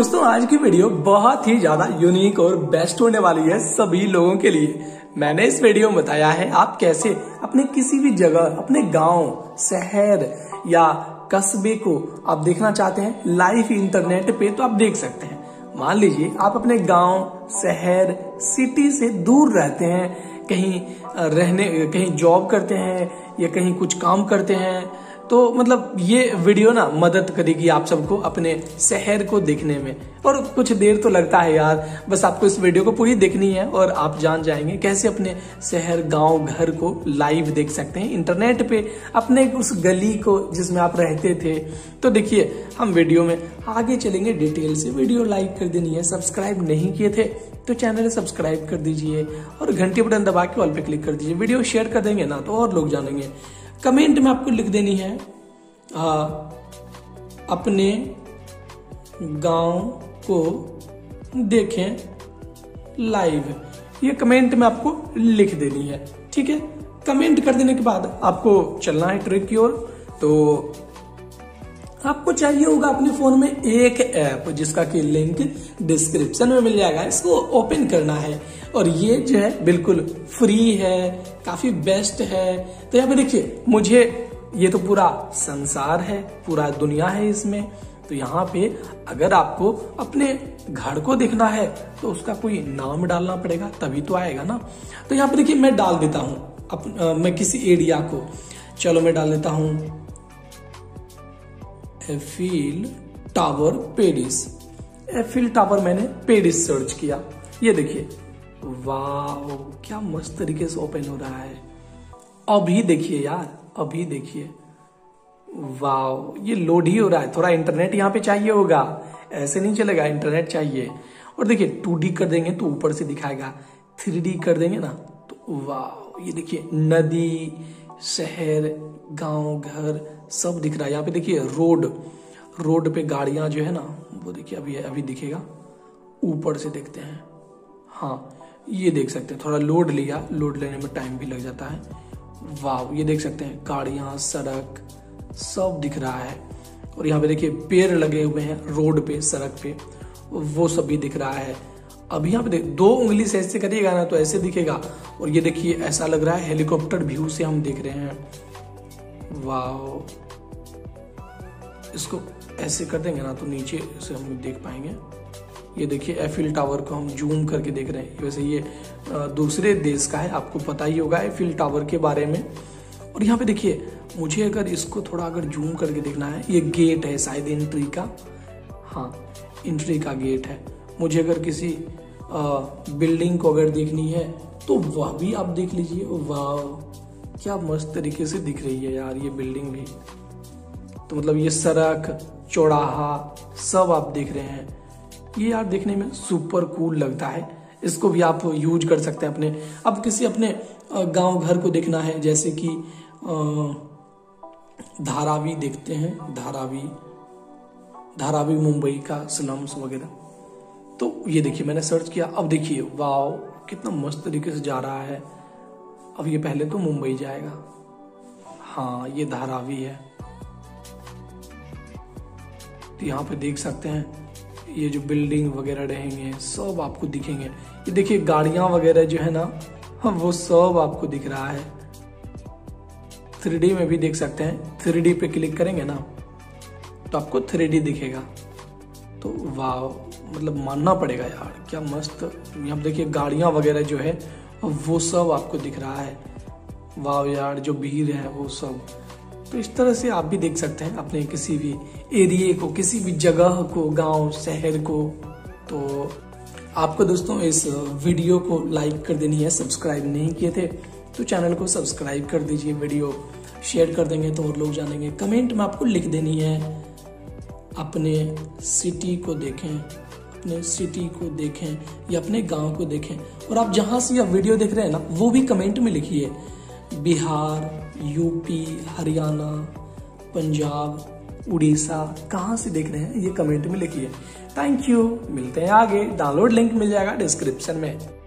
दोस्तों आज की वीडियो बहुत ही ज्यादा यूनिक और बेस्ट होने वाली है सभी लोगों के लिए। मैंने इस वीडियो में बताया है आप कैसे अपने किसी भी जगह, अपने गांव, शहर या कस्बे को आप देखना चाहते हैं लाइव इंटरनेट पे तो आप देख सकते हैं। मान लीजिए आप अपने गांव, शहर, सिटी से दूर रहते हैं, कहीं जॉब करते हैं या कहीं कुछ काम करते हैं, तो मतलब ये वीडियो ना मदद करेगी आप सबको अपने शहर को देखने में। और कुछ देर तो लगता है यार, बस आपको इस वीडियो को पूरी देखनी है और आप जान जाएंगे कैसे अपने शहर, गांव, घर को लाइव देख सकते हैं इंटरनेट पे, अपने उस गली को जिसमें आप रहते थे। तो देखिए हम वीडियो में आगे चलेंगे डिटेल से। वीडियो लाइक कर देनी है, सब्सक्राइब नहीं किए थे तो चैनल सब्सक्राइब कर दीजिए और घंटी बटन दबा के ऑल पे क्लिक कर दीजिए। वीडियो शेयर कर देंगे ना तो और लोग जानेंगे। कमेंट में आपको लिख देनी है अपने गांव को देखें लाइव, ये कमेंट में आपको लिख देनी है, ठीक है। कमेंट कर देने के बाद आपको चलना है ट्रिक की ओर। तो आपको चाहिए होगा अपने फोन में एक ऐप जिसका कि लिंक डिस्क्रिप्शन में मिल जाएगा। इसको ओपन करना है और ये जो है बिल्कुल फ्री है, काफी बेस्ट है। तो यहाँ पे देखिए मुझे ये तो पूरा संसार है, पूरा दुनिया है इसमें। तो यहाँ पे अगर आपको अपने घर को देखना है तो उसका कोई नाम डालना पड़ेगा तभी तो आएगा ना। तो यहाँ पे देखिए मैं डाल देता हूँ, मैं किसी एरिया को, चलो मैं डाल देता हूँ Eiffel Tower Paris. Eiffel Tower मैंने पेरिस सर्च किया, ये देखिए वाओ क्या मस्त तरीके से ओपन हो रहा है। अभी देखिए यार, अभी देखिए वाओ ये लोड ही हो रहा है। थोड़ा इंटरनेट यहाँ पे चाहिए होगा, ऐसे नहीं चलेगा, इंटरनेट चाहिए। और देखिए 2D कर देंगे तो ऊपर से दिखाएगा, 3D कर देंगे ना तो वाओ ये देखिए नदी, शहर, गांव, घर सब दिख रहा है। यहाँ पे देखिए रोड पे गाड़ियां जो है ना वो देखिए अभी दिखेगा, ऊपर से देखते हैं। हाँ ये देख सकते हैं, थोड़ा लोड लिया, लोड लेने में टाइम भी लग जाता है। वाह ये देख सकते हैं गाड़ियां, सड़क सब दिख रहा है। और यहाँ पे देखिए पेड़ लगे हुए हैं रोड पे, सड़क पे, वो सब भी दिख रहा है। अभी यहाँ पे देख, 2 उंगली से ऐसे करिएगा ना तो ऐसे दिखेगा। और ये देखिए ऐसा लग रहा है हेलीकॉप्टर व्यू से हम देख रहे हैं। वाह इसको ऐसे कर देंगे ना तो नीचे से हम देख पाएंगे। ये देखिए एफिल टावर को हम जूम करके देख रहे हैं। वैसे ये दूसरे देश का है, आपको पता ही होगा एफिल टावर के बारे में। और यहाँ पे देखिए मुझे अगर इसको थोड़ा अगर जूम करके देखना है, ये गेट है शायद एंट्री का, हाँ एंट्री का गेट है। मुझे अगर किसी बिल्डिंग को अगर देखनी है तो वह भी आप देख लीजिए। वाह क्या मस्त तरीके से दिख रही है यार ये बिल्डिंग भी। तो मतलब ये सड़क, चौराहा सब आप देख रहे हैं। ये यार देखने में सुपर कूल लगता है, इसको भी आप यूज कर सकते हैं अपने। अब किसी अपने गांव, घर को देखना है जैसे कि धारावी देखते हैं, धारावी मुंबई का स्लम्स वगैरह। तो ये देखिए मैंने सर्च किया, अब देखिए वाओ कितना मस्त तरीके से जा रहा है। अब ये पहले तो मुंबई जाएगा, हाँ ये धारावी है। तो यहाँ पे देख सकते हैं ये जो बिल्डिंग वगैरह रहेंगे सब आपको दिखेंगे। ये देखिए गाड़ियां वगैरह जो है ना वो सब आपको दिख रहा है। 3D में भी देख सकते हैं, 3D पे क्लिक करेंगे ना तो आपको 3D दिखेगा। तो वाह मतलब मानना पड़ेगा यार क्या मस्त। यहाँ देखिए गाड़ियां वगैरह जो है वो सब आपको दिख रहा है। वाह यार जो भीड़ है वो सब। तो इस तरह से आप भी देख सकते हैं अपने किसी भी एरिया को, किसी भी जगह को, गांव, शहर को। तो आपको दोस्तों इस वीडियो को लाइक कर देनी है, सब्सक्राइब नहीं किए थे तो चैनल को सब्सक्राइब कर दीजिए। वीडियो शेयर कर देंगे तो और लोग जानेंगे। कमेंट में आपको लिख देनी है अपने सिटी को देखें, अपने सिटी को देखें या अपने गाँव को देखें। और आप जहाँ से यह वीडियो देख रहे हैं ना वो भी कमेंट में लिखिए बिहार, यूपी, हरियाणा, पंजाब, उड़ीसा कहाँ से देख रहे हैं ये कमेंट में लिखिए। थैंक यू, मिलते हैं आगे। डाउनलोड लिंक मिल जाएगा डिस्क्रिप्शन में।